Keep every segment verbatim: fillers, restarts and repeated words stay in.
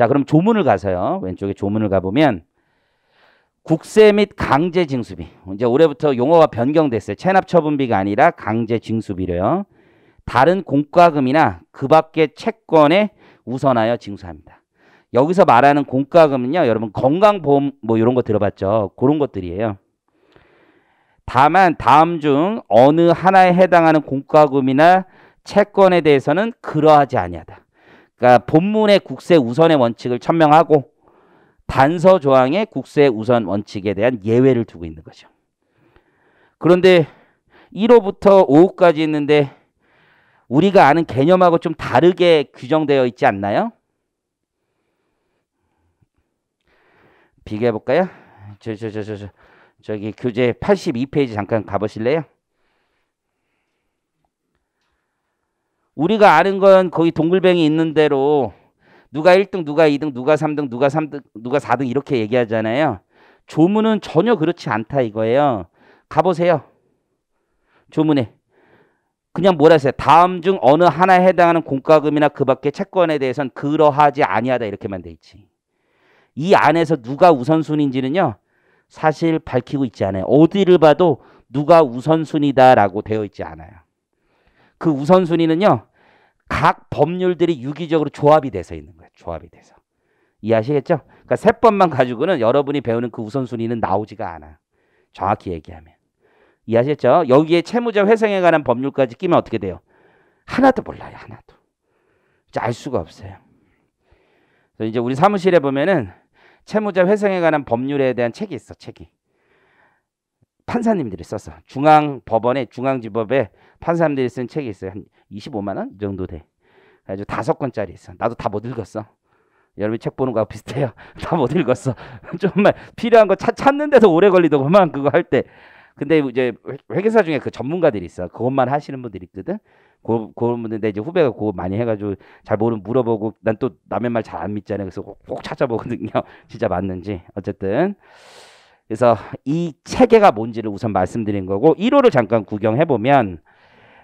자, 그럼 조문을 가서요. 왼쪽에 조문을 가보면 국세 및 강제 징수비. 이제 올해부터 용어가 변경됐어요. 체납 처분비가 아니라 강제 징수비래요. 다른 공과금이나 그 밖의 채권에 우선하여 징수합니다. 여기서 말하는 공과금은요, 여러분 건강보험 뭐 이런 거 들어봤죠? 그런 것들이에요. 다만 다음 중 어느 하나에 해당하는 공과금이나 채권에 대해서는 그러하지 아니하다. 그러니까 본문의 국세 우선의 원칙을 천명하고 단서 조항의 국세 우선 원칙에 대한 예외를 두고 있는 거죠. 그런데 일호부터 오호까지 있는데 우리가 아는 개념하고 좀 다르게 규정되어 있지 않나요? 비교해 볼까요? 저, 저, 저, 저, 저, 저기 교재 팔십이 페이지 잠깐 가보실래요? 우리가 아는 건 거기 동글뱅이 있는 대로 누가 일 등, 누가 이 등, 누가 삼 등, 누가 삼 등, 누가 사 등 이렇게 얘기하잖아요. 조문은 전혀 그렇지 않다 이거예요. 가보세요. 조문에 그냥 뭐라 했어요? 다음 중 어느 하나에 해당하는 공과금이나 그 밖의 채권에 대해선 그러하지 아니하다 이렇게만 돼 있지. 이 안에서 누가 우선순위인지는요. 사실 밝히고 있지 않아요. 어디를 봐도 누가 우선순위다라고 되어 있지 않아요. 그 우선순위는요. 각 법률들이 유기적으로 조합이 돼서 있는 거예요. 조합이 돼서. 이해하시겠죠? 그러니까 세법만 가지고는 여러분이 배우는 그 우선순위는 나오지가 않아요. 정확히 얘기하면. 이해하셨죠? 여기에 채무자 회생에 관한 법률까지 끼면 어떻게 돼요? 하나도 몰라요. 하나도. 알 수가 없어요. 그래서 이제 우리 사무실에 보면은 채무자 회생에 관한 법률에 대한 책이 있어. 책이. 판사님들이 썼어. 중앙법원에 중앙지법에 판사님들이 쓴 책이 있어요. 한 이십오만 원 정도 돼. 아주 다섯 권짜리 있어. 나도 다 못 읽었어. 여러분 책 보는 거하고 비슷해요. 다 못 읽었어. 정말 필요한 거 찾, 찾는 데서 오래 걸리더구만. 그거 할 때. 근데 이제 회계사 중에 그 전문가들이 있어. 그것만 하시는 분들이 있거든. 그, 그런 분들 내 이제 후배가 그거 많이 해가지고 잘 모르면 물어보고 난 또 남의 말 잘 안 믿잖아요. 그래서 꼭, 꼭 찾아보거든요. 진짜 맞는지. 어쨌든. 그래서 이 체계가 뭔지를 우선 말씀드린 거고 일호를 잠깐 구경해보면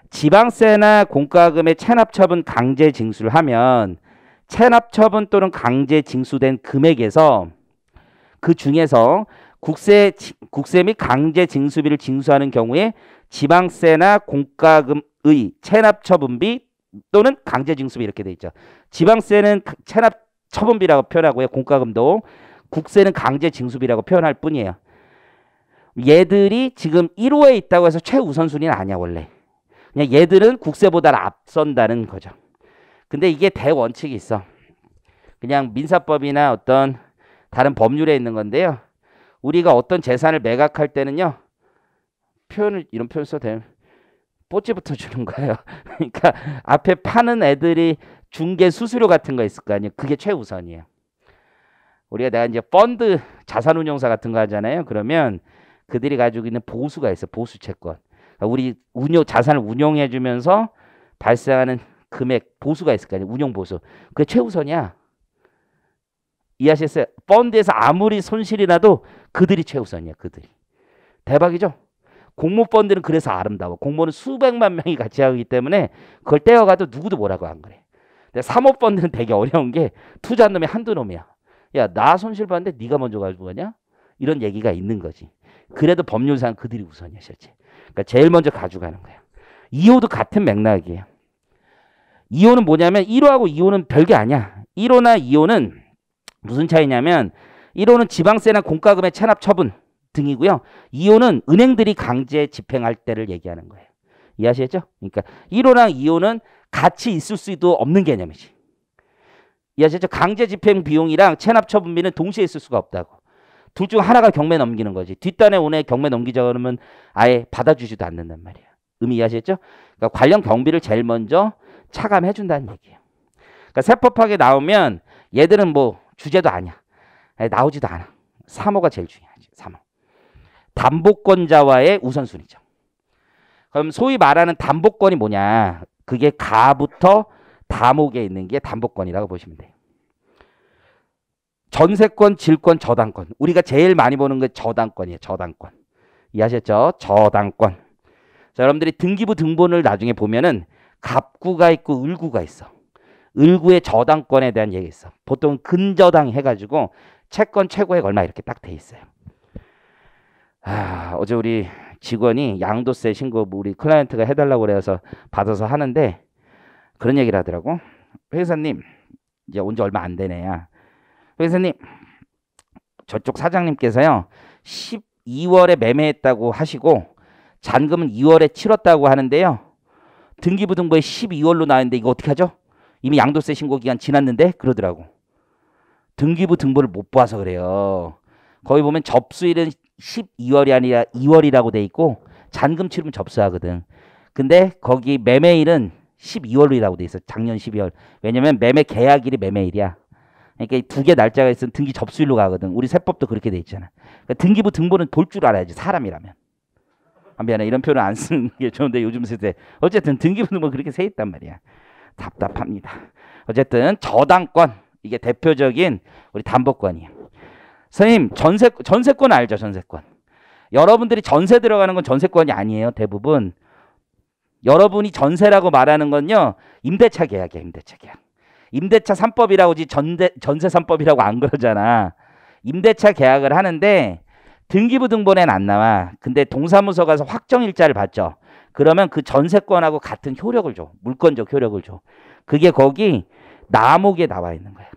지방세나 공과금의 체납처분 강제 징수를 하면 체납처분 또는 강제 징수된 금액에서 그 중에서 국세, 국세 및 강제 징수비를 징수하는 경우에 지방세나 공과금의 체납처분비 또는 강제 징수비 이렇게 돼 있죠. 지방세는 체납처분비라고 표현하고요. 공과금도. 국세는 강제 징수비라고 표현할 뿐이에요. 얘들이 지금 일호에 있다고 해서 최우선순위는 아니야 원래. 그냥 얘들은 국세보다 앞선다는 거죠. 근데 이게 대원칙이 있어. 그냥 민사법이나 어떤 다른 법률에 있는 건데요. 우리가 어떤 재산을 매각할 때는요. 표현을 이런 표현 써도 돼요. 뽀찌부터 주는 거예요. 그러니까 앞에 파는 애들이 중개 수수료 같은 거 있을 거 아니에요. 그게 최우선이에요. 우리가 내가 이제 펀드 자산운용사 같은 거 하잖아요. 그러면 그들이 가지고 있는 보수가 있어. 보수 채권. 우리 운용 자산을 운용해 주면서 발생하는 금액 보수가 있을 거 아니에요. 운용 보수. 그게 최우선이야. 이해하셨어요? 펀드에서 아무리 손실이 나도 그들이 최우선이야. 그들이. 대박이죠? 공모 펀드는 그래서 아름다워. 공모는 수백만 명이 같이 하기 때문에 그걸 떼어가도 누구도 뭐라고 안 그래. 근데 사모 펀드는 되게 어려운 게 투자한 놈이 한두 놈이야. 야, 나 손실 봤는데 네가 먼저 가지고 가냐? 이런 얘기가 있는 거지. 그래도 법률상 그들이 우선이야, 실제. 그러니까 제일 먼저 가져가는 거야. 이호도 같은 맥락이에요. 이호는 뭐냐면 일호하고 이호는 별게 아니야. 일호나 이호는 무슨 차이냐면 일호는 지방세나 공과금의 체납 처분 등이고요. 이호는 은행들이 강제 집행할 때를 얘기하는 거예요. 이해하시겠죠? 그러니까 일호랑 이호는 같이 있을 수도 없는 개념이지. 이해하셨죠? 강제 집행 비용이랑 체납 처분비는 동시에 있을 수가 없다고. 둘 중 하나가 경매 넘기는 거지. 뒷단에 오네 경매 넘기자고 그러면 아예 받아주지도 않는단 말이야. 의미 이해하셨죠? 그러니까 관련 경비를 제일 먼저 차감해 준다는 얘기예요. 그러니까 세법학에 나오면 얘들은 뭐 주제도 아니야. 아니, 나오지도 않아. 삼호가 제일 중요하지. 삼호. 담보권자와의 우선순위죠. 그럼 소위 말하는 담보권이 뭐냐. 그게 가부터 다목에 있는 게 담보권이라고 보시면 돼요. 전세권, 질권, 저당권. 우리가 제일 많이 보는 게 저당권이에요. 저당권. 이해하셨죠? 저당권. 자, 여러분들이 등기부 등본을 나중에 보면은 갑구가 있고 을구가 있어. 을구의 저당권에 대한 얘기 있어. 보통 근저당 해가지고 채권 최고액 얼마 이렇게 딱 돼 있어요. 아, 어제 우리 직원이 양도세 신고 우리 클라이언트가 해달라고 그래서 받아서 하는데 그런 얘기를 하더라고. 회사님, 이제 온 지 얼마 안 되네야. 회사님, 저쪽 사장님께서요, 십이월에 매매했다고 하시고 잔금은 이월에 치렀다고 하는데요, 등기부등본에 십이월로 나왔는데 이거 어떻게 하죠? 이미 양도세 신고 기간 지났는데 그러더라고. 등기부등본을 못 봐서 그래요. 거기 보면 접수일은 십이월이 아니라 이월이라고 돼 있고 잔금 치르면 접수하거든. 근데 거기 매매일은 십이월이라고 돼 있어. 작년 십이월. 왜냐면 매매 계약일이 매매일이야. 그러니까 두 개 날짜가 있으면 등기 접수일로 가거든. 우리 세법도 그렇게 돼 있잖아. 그러니까 등기부등본은 볼 줄 알아야지, 사람이라면. 아, 미안해, 이런 표현을 안 쓰는 게 좋은데 요즘 세대. 어쨌든 등기부등본 그렇게 세 있단 말이야. 답답합니다. 어쨌든 저당권, 이게 대표적인 우리 담보권이에요. 선생님, 전세, 전세권 알죠? 전세권. 여러분들이 전세 들어가는 건 전세권이 아니에요. 대부분 여러분이 전세라고 말하는 건요, 임대차 계약이야. 임대차 계약. 임대차 삼법이라고지 전세 삼법이라고 안 그러잖아. 임대차 계약을 하는데 등기부등본에는 안 나와. 근데 동사무소 가서 확정일자를 받죠. 그러면 그 전세권하고 같은 효력을 줘. 물권적 효력을 줘. 그게 거기 나목에 나와 있는 거야.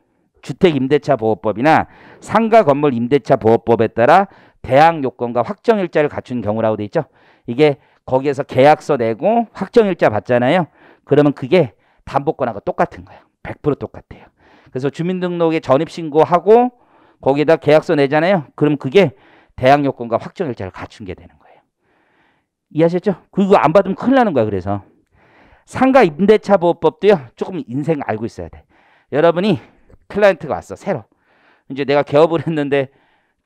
주택임대차보호법이나 상가건물임대차보호법에 따라 대항요건과 확정일자를 갖춘 경우라고 돼 있죠. 이게 거기에서 계약서 내고 확정일자 받잖아요. 그러면 그게 담보권하고 똑같은 거예요. 백 퍼센트 똑같아요. 그래서 주민등록에 전입신고하고 거기에다 계약서 내잖아요. 그럼 그게 대항요건과 확정일자를 갖춘 게 되는 거예요. 이해하셨죠? 그거 안 받으면 큰일 나는 거야. 그래서 상가임대차보호법도요, 조금 인생 알고 있어야 돼. 여러분이 클라이언트가 왔어, 새로. 이제 내가 개업을 했는데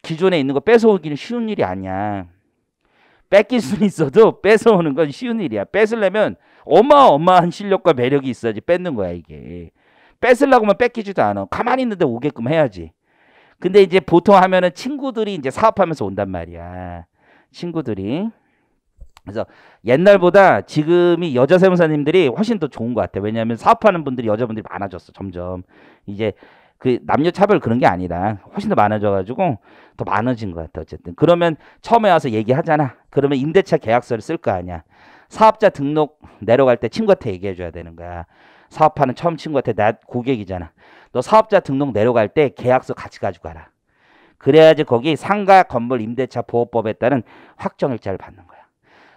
기존에 있는 거 뺏어오기는 쉬운 일이 아니야. 뺏길 수는 있어도 뺏어오는 건 쉬운 일이야. 뺏으려면 어마어마한 실력과 매력이 있어야지 뺏는 거야, 이게. 뺏으려고만 뺏기지도 않아. 가만히 있는데 오게끔 해야지. 근데 이제 보통 하면은 친구들이 이제 사업하면서 온단 말이야. 친구들이. 그래서 옛날보다 지금이 여자 세무사님들이 훨씬 더 좋은 것 같아요. 왜냐하면 사업하는 분들이, 여자분들이 많아졌어. 점점 이제 그 남녀 차별 그런 게 아니라 훨씬 더 많아져가지고 더 많아진 것 같아. 어쨌든 그러면 처음에 와서 얘기하잖아. 그러면 임대차 계약서를 쓸 거 아니야. 사업자 등록 내려갈 때 친구한테 얘기해줘야 되는 거야. 사업하는 처음 친구한테, 나 고객이잖아. 너 사업자 등록 내려갈 때 계약서 같이 가지고 가라. 그래야지 거기 상가 건물 임대차 보호법에 따른 확정일자를 받는 거야.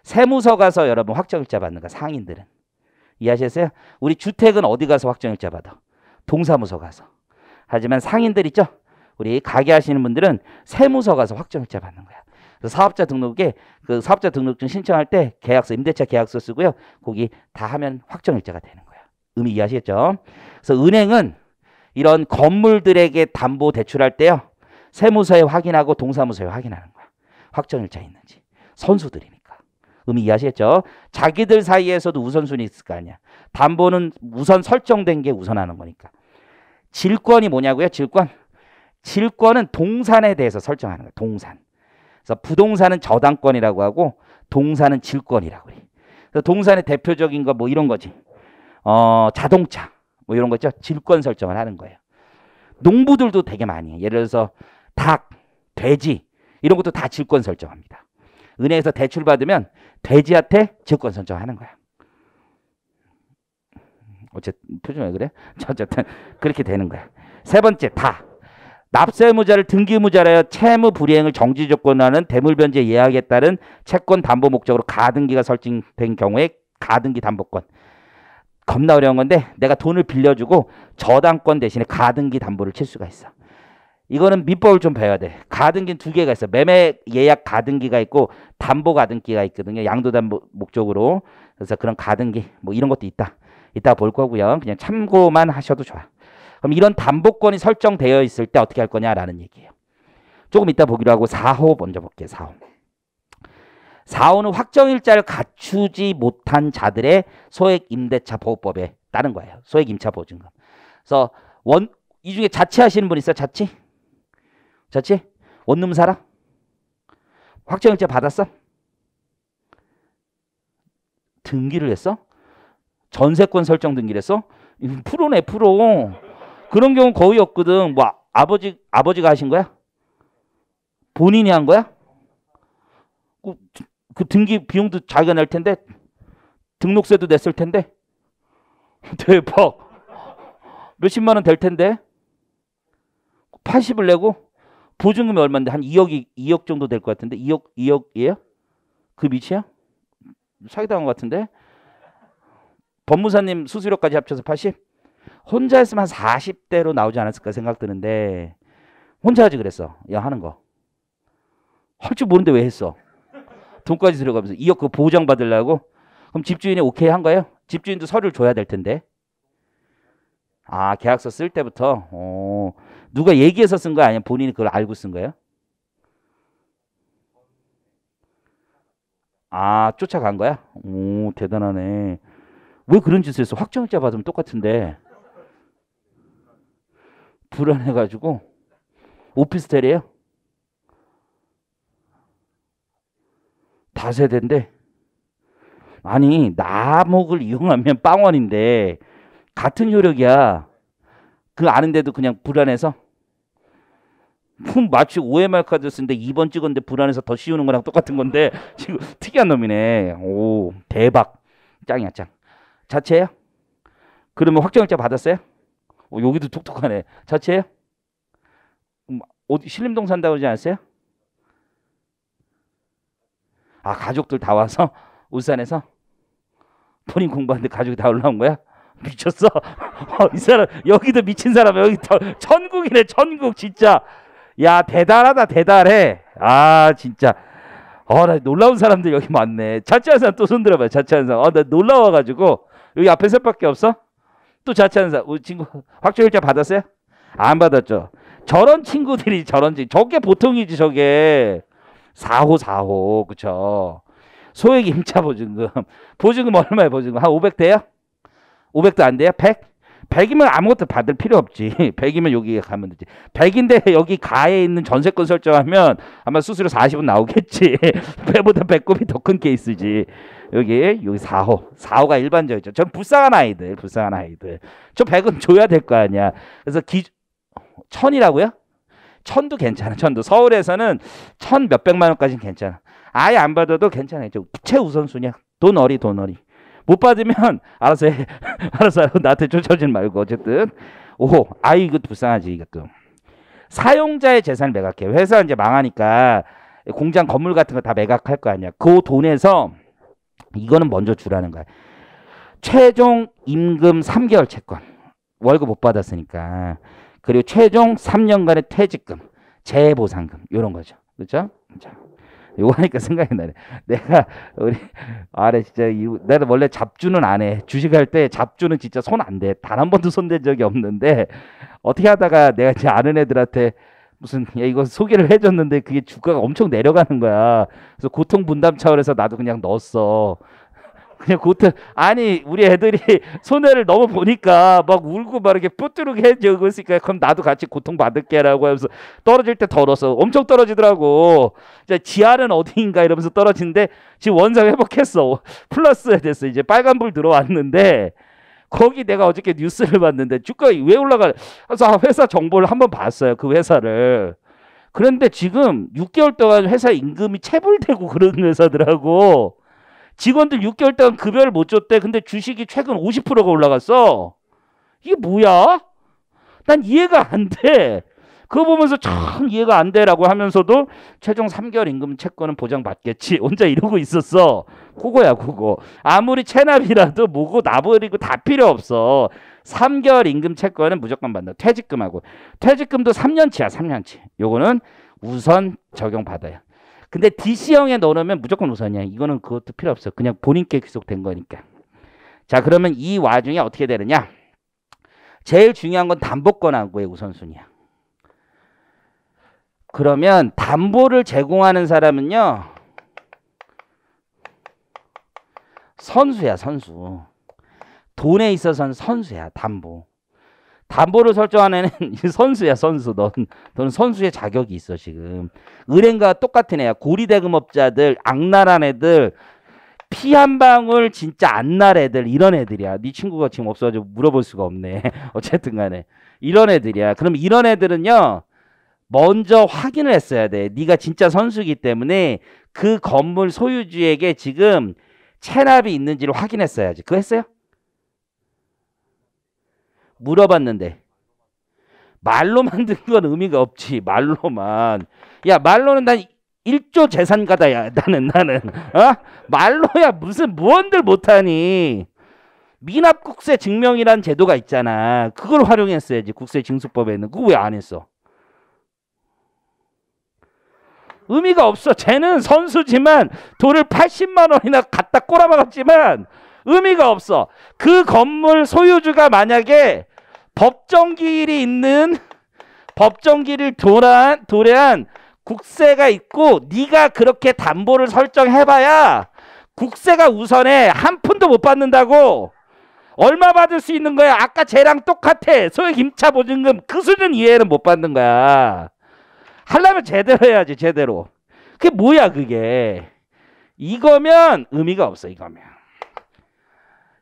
세무서 가서 여러분 확정일자 받는 거야, 상인들은. 이해하셨어요? 우리 주택은 어디 가서 확정일자 받아? 동사무소 가서. 하지만 상인들 있죠? 우리 가게 하시는 분들은 세무서 가서 확정일자 받는 거야. 그래서 사업자 등록에, 그 사업자 등록증 신청할 때 계약서, 임대차 계약서 쓰고요. 거기 다 하면 확정일자가 되는 거야. 의미 이해하시겠죠? 그래서 은행은 이런 건물들에게 담보 대출할 때요, 세무서에 확인하고 동사무소에 확인하는 거야. 확정일자 있는지. 선수들이니. 의미 이해하시겠죠? 자기들 사이에서도 우선순위 있을 거 아니야. 담보는 우선 설정된 게 우선하는 거니까. 질권이 뭐냐고요? 질권. 질권은 동산에 대해서 설정하는 거야. 동산. 그래서 부동산은 저당권이라고 하고 동산은 질권이라고 그래. 그래서 동산의 대표적인 거 뭐 이런 거지. 어, 자동차 뭐 이런 거 있죠? 질권 설정을 하는 거예요. 농부들도 되게 많이 해. 예를 들어서 닭, 돼지 이런 것도 다 질권 설정합니다. 은행에서 대출 받으면 돼지한테 질권 선정하는 거야. 어쨌든 표정이 왜 그래? 어쨌든 그렇게 되는 거야. 세 번째, 다. 납세의무자를 등기의무자라 하여 채무 불이행을 정지 조건으로 하는 대물변제 예약에 따른 채권 담보 목적으로 가등기가 설정된 경우에 가등기 담보권. 겁나 어려운 건데 내가 돈을 빌려주고 저당권 대신에 가등기 담보를 칠 수가 있어. 이거는 민법을 좀 배워야 돼. 가등기는 두 개가 있어. 매매 예약 가등기가 있고 담보 가등기가 있거든요. 양도담보 목적으로. 그래서 그런 가등기 뭐 이런 것도 있다. 이따 볼 거고요. 그냥 참고만 하셔도 좋아. 그럼 이런 담보권이 설정되어 있을 때 어떻게 할 거냐라는 얘기예요. 조금 이따 보기로 하고 사 호 먼저 볼게요. 사 호. 사 호는 확정일자를 갖추지 못한 자들의 소액임대차보호법에 따른 거예요. 소액임차보증금. 그래서 원, 이 중에 자취하시는 분 있어요? 자취? 자취? 원룸 살아? 확정일자 받았어? 등기를 했어? 전세권 설정 등기를 했어? 프로네 프로. 그런 경우 거의 없거든. 뭐 아버지, 아버지가 하신 거야? 본인이 한 거야? 그, 그 등기 비용도 자기가 낼 텐데 등록세도 냈을 텐데 대박 몇십만 원 될 텐데 팔십을 내고 보증금이 얼마인데 한 이억이 이억 정도 될 것 같은데 이억 이억이에요? 그 밑이야? 사기당한 것 같은데 법무사님 수수료까지 합쳐서 팔십? 혼자 했으면 한 사십대로 나오지 않았을까 생각드는데 혼자 하지 그랬어. 야 하는 거 할 줄 모르는데 왜 했어? 돈까지 들어가면서 이억 그거 보장 받으려고? 그럼 집주인이 오케이 한 거예요? 집주인도 서류를 줘야 될 텐데. 아 계약서 쓸 때부터 어, 누가 얘기해서 쓴 거야? 아니면 본인이 그걸 알고 쓴 거예요? 아 쫓아간 거야? 오 대단하네. 왜 그런 짓을 했어? 확정일자 받으면 똑같은데. 불안해가지고. 오피스텔이에요? 다세대인데. 아니 남옥을 이용하면 빵원인데 같은 효력이야. 그 아는데도 그냥 불안해서 마치 오엠알 카드 쓰는데 이 번 찍었는데 불안해서 더 씌우는 거랑 똑같은 건데 지금 특이한 놈이네. 오 대박 짱이야 짱. 자체예요? 그러면 확정일자 받았어요? 어, 여기도 똑똑하네. 자체예요? 어디 신림동 산다고 그러지 않았어요? 아 가족들 다 와서 울산에서 본인 공부하는데 가족이 다 올라온 거야? 미쳤어. 어, 이 사람 여기도 미친 사람이야. 여기 더, 천국이네 천국 진짜. 야 대단하다 대단해. 아 진짜 어, 나 놀라운 사람들 여기 많네. 자취하는 사람 또 손들어봐요. 자취하는 사람. 어, 나 놀라워가지고 여기 앞에 셋밖에 없어? 또 자취하는 사람. 우리 친구 확정일자 받았어요? 안 받았죠. 저런 친구들이 저런 친구. 저게 보통이지 저게. 사호 사호 그쵸. 소액 임차 보증금. 보증금 얼마예요? 보증금 한 오백대요? 오백도 안 돼요? 백? 백이면 아무것도 받을 필요 없지. 백이면 여기 가면 되지. 백인데 여기 가에 있는 전세권 설정하면 아마 수수료 사십은 나오겠지. 배보다 배꼽이 더 큰 케이스지. 여기 여기 사호. 사호가 일반적이죠. 전 불쌍한 아이들. 불쌍한 아이들. 저 백은 줘야 될 거 아니야. 그래서 기... 천이라고요? 천도 괜찮아. 천도. 서울에서는 천 몇백만 원까지는 괜찮아. 아예 안 받아도 괜찮아요. 최우선순위야. 돈 어리 돈 어리. 못 받으면 알아서 해. 알아서 하고 나한테 쫓아오진 말고. 어쨌든 오 아이 이거 불쌍하지. 이것도 사용자의 재산을 매각해. 회사 이제 망하니까 공장 건물 같은 거 다 매각할 거 아니야. 그 돈에서 이거는 먼저 주라는 거야. 최종 임금 삼 개월 채권. 월급 못 받았으니까. 그리고 최종 삼 년간의 퇴직금, 재해보상금 이런 거죠. 그렇죠? 자, 이거 하니까 생각이 나네. 내가 우리 아래 진짜 이거, 내가 원래 잡주는 안 해. 주식할 때 잡주는 진짜 손 안 대. 단 한 번도 손댄 적이 없는데 어떻게 하다가 내가 이제 아는 애들한테 무슨 야 이거 소개를 해줬는데 그게 주가가 엄청 내려가는 거야. 그래서 고통 분담 차원에서 나도 그냥 넣었어. 그냥 고통 아니 우리 애들이 손해를 너무 보니까 막 울고 막 이렇게 뾰뚜루게 해주고 있으니까 그럼 나도 같이 고통받을게라고 하면서 떨어질 때 덜어서 엄청 떨어지더라고. 이제 지하는 어디인가 이러면서 떨어지는데 지금 원상 회복했어. 플러스에 됐어. 이제 빨간불 들어왔는데 거기 내가 어저께 뉴스를 봤는데 주가 왜 올라가. 그래서 회사 정보를 한번 봤어요. 그 회사를. 그런데 지금 육 개월 동안 회사 임금이 체불되고 그런 회사들하고 직원들 육 개월 동안 급여를 못 줬대. 근데 주식이 최근 오십 퍼센트가 올라갔어. 이게 뭐야? 난 이해가 안 돼. 그거 보면서 참 이해가 안 돼라고 하면서도 최종 삼 개월 임금 채권은 보장받겠지. 혼자 이러고 있었어. 그거야 그거. 아무리 체납이라도 뭐고 나버리고 다 필요 없어. 삼 개월 임금 채권은 무조건 받는다. 퇴직금하고. 퇴직금도 삼 년치야. 삼 년치. 요거는 우선 적용받아요. 근데 디씨형에 넣어놓으면 무조건 우선이야. 이거는 그것도 필요 없어. 그냥 본인께 귀속된 거니까. 자 그러면 이 와중에 어떻게 되느냐. 제일 중요한 건 담보권하고의 우선순위야. 그러면 담보를 제공하는 사람은요. 선수야 선수. 돈에 있어서는 선수야 담보. 담보를 설정하는 애는 선수야 선수. 넌, 너는 선수의 자격이 있어 지금. 은행과 똑같은 애야. 고리대금업자들 악랄한 애들 피 한 방울 진짜 안 날 애들, 이런 애들이야. 네 친구가 지금 없어가지고 물어볼 수가 없네. 어쨌든 간에 이런 애들이야. 그럼 이런 애들은요, 먼저 확인을 했어야 돼. 네가 진짜 선수기 때문에 그 건물 소유주에게 지금 체납이 있는지를 확인했어야지. 그거 했어요? 물어봤는데. 말로만 든 건 의미가 없지. 말로만. 야, 말로는 난 일조 재산가다. 야, 나는 나는 어? 말로야 무슨 무언들 못하니. 미납국세 증명이란 제도가 있잖아. 그걸 활용했어야지. 국세징수법에는. 그거 왜 안 했어? 의미가 없어. 쟤는 선수지만 돈을 팔십만 원이나 갖다 꼬라박았지만 의미가 없어. 그 건물 소유주가 만약에 법정기일이 있는, 법정기일을 도래한, 도래한 국세가 있고, 네가 그렇게 담보를 설정해봐야 국세가 우선해. 한 푼도 못 받는다고. 얼마 받을 수 있는 거야? 아까 쟤랑 똑같아. 소액 임차 보증금 그 수준 이외에는 못 받는 거야. 하려면 제대로 해야지. 제대로. 그게 뭐야 그게. 이거면 의미가 없어. 이거면.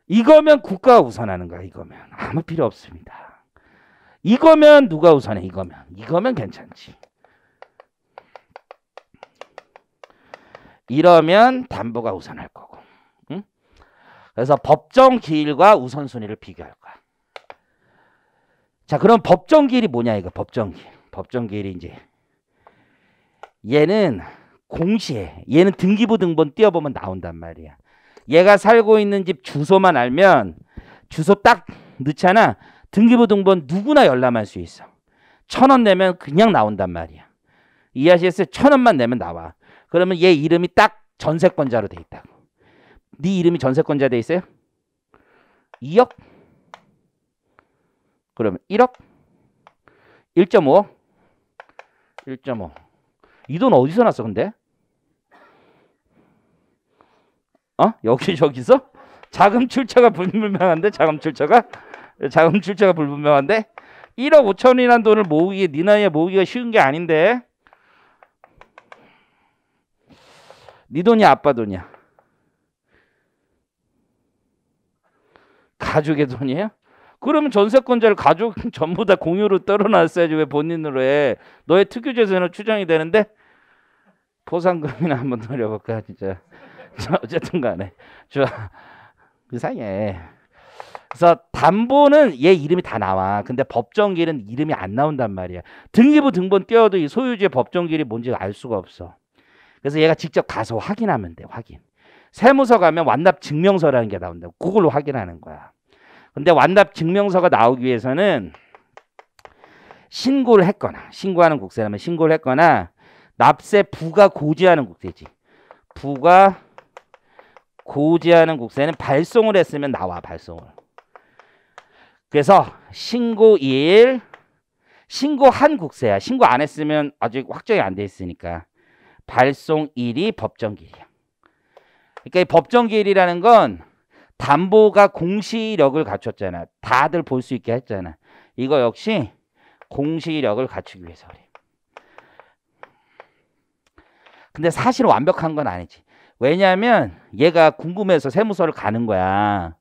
이거면 국가가 우선하는 거야. 이거면. 아무 필요 없습니다. 이거면 누가 우선해. 이거면. 이거면 괜찮지. 이러면 담보가 우선할 거고. 응? 그래서 법정 기일과 우선순위를 비교할 거야. 자, 그럼 법정 기일이 뭐냐 이거. 법정 기일. 법정 기일이 이제 얘는 공시에, 얘는 등기부 등본 띄워보면 나온단 말이야. 얘가 살고 있는 집 주소만 알면, 주소 딱 넣잖아. 등기부 등본 누구나 열람할 수 있어. 천 원 내면 그냥 나온단 말이야. 이아시에스 천 원만 내면 나와. 그러면 얘 이름이 딱 전세권자로 돼 있다고. 네 이름이 전세권자 돼 있어요? 이억? 그러면 일억? 일점오억? 일점오억. 이 돈 어디서 났어 근데? 어? 여기저기서? 자금 출처가 불분명한데? 자금 출처가? 자금 출처가 불분명한데? 일억 오천이란 돈을 모으기, 네 나이에 모으기가 쉬운 게 아닌데? 네 돈이야 아빠 돈이야? 가족의 돈이에요? 그러면 전세권자를 가족 전부 다 공유로 떨어놨어야지 왜 본인으로 해. 너의 특유재산으로 추정이 되는데 포상금이나 한번 노려볼까 진짜. 어쨌든 간에 저 이상해. 그래서 담보는 얘 이름이 다 나와. 근데 법정기일은 이름이 안 나온단 말이야. 등기부 등본 띄워도 이 소유주의 법정기일이 뭔지 알 수가 없어. 그래서 얘가 직접 가서 확인하면 돼. 확인. 세무서 가면 완납 증명서라는 게 나온다고. 그걸로 확인하는 거야. 근데 완납 증명서가 나오기 위해서는 신고를 했거나, 신고하는 국세라면 신고를 했거나, 납세 부가 고지하는 국세지. 부가 고지하는 국세는 발송을 했으면 나와. 발송을. 그래서 신고일, 신고한 국세야. 신고 안 했으면 아직 확정이 안 돼 있으니까. 발송일이 법정기일이야. 그러니까 이 법정기일이라는 건 담보가 공시력을 갖췄잖아. 다들 볼 수 있게 했잖아. 이거 역시 공시력을 갖추기 위해서 그래. 근데 사실 완벽한 건 아니지. 왜냐하면 얘가 궁금해서 세무서를 가는 거야.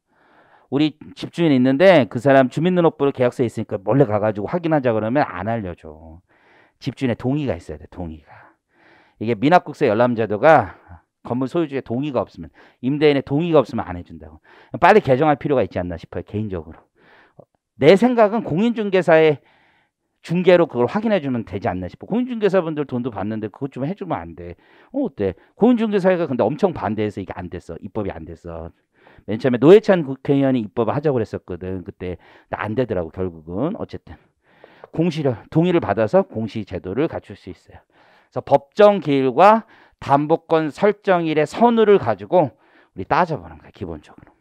우리 집주인이 있는데 그 사람 주민등록부로 계약서에 있으니까 몰래 가가지고 확인하자 그러면 안 알려줘. 집주인의 동의가 있어야 돼. 동의가. 이게 미납국세 열람제도가 건물 소유주의 동의가 없으면, 임대인의 동의가 없으면 안 해준다고. 빨리 개정할 필요가 있지 않나 싶어요. 개인적으로 내 생각은 공인중개사의 중개로 그걸 확인해주면 되지 않나 싶어. 공인중개사분들 돈도 받는데 그것 좀 해주면 안 돼? 어, 어때? 공인중개사회가 근데 엄청 반대해서 이게 안 됐어. 입법이 안 됐어. 맨 처음에 노회찬 국회의원이 입법을 하자고 그랬었거든. 그때 안 되더라고. 결국은 어쨌든 공시를, 동의를 받아서 공시 제도를 갖출 수 있어요. 그래서 법정기일과 담보권 설정일의 선우를 가지고 우리 따져보는 거야. 기본적으로.